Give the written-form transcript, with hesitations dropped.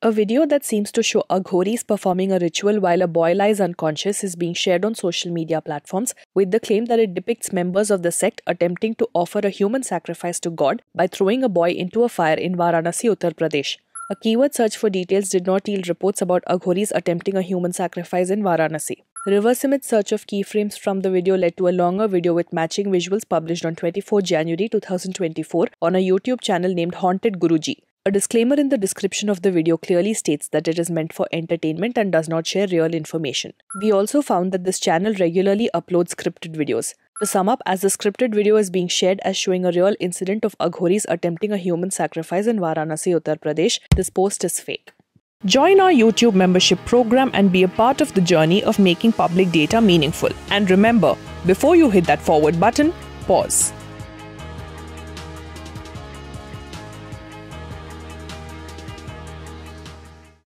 A video that seems to show Aghoris performing a ritual while a boy lies unconscious is being shared on social media platforms with the claim that it depicts members of the sect attempting to offer a human sacrifice to God by throwing a boy into a fire in Varanasi, Uttar Pradesh. A keyword search for details did not yield reports about Aghoris attempting a human sacrifice in Varanasi. Reverse image search of keyframes from the video led to a longer video with matching visuals published on 24 January 2024 on a YouTube channel named Haunted Guruji. A disclaimer in the description of the video clearly states that it is meant for entertainment and does not share real information. We also found that this channel regularly uploads scripted videos. To sum up, as the scripted video is being shared as showing a real incident of Aghoris attempting a human sacrifice in Varanasi, Uttar Pradesh, this post is fake. Join our YouTube membership program and be a part of the journey of making public data meaningful. And remember, before you hit that forward button, pause.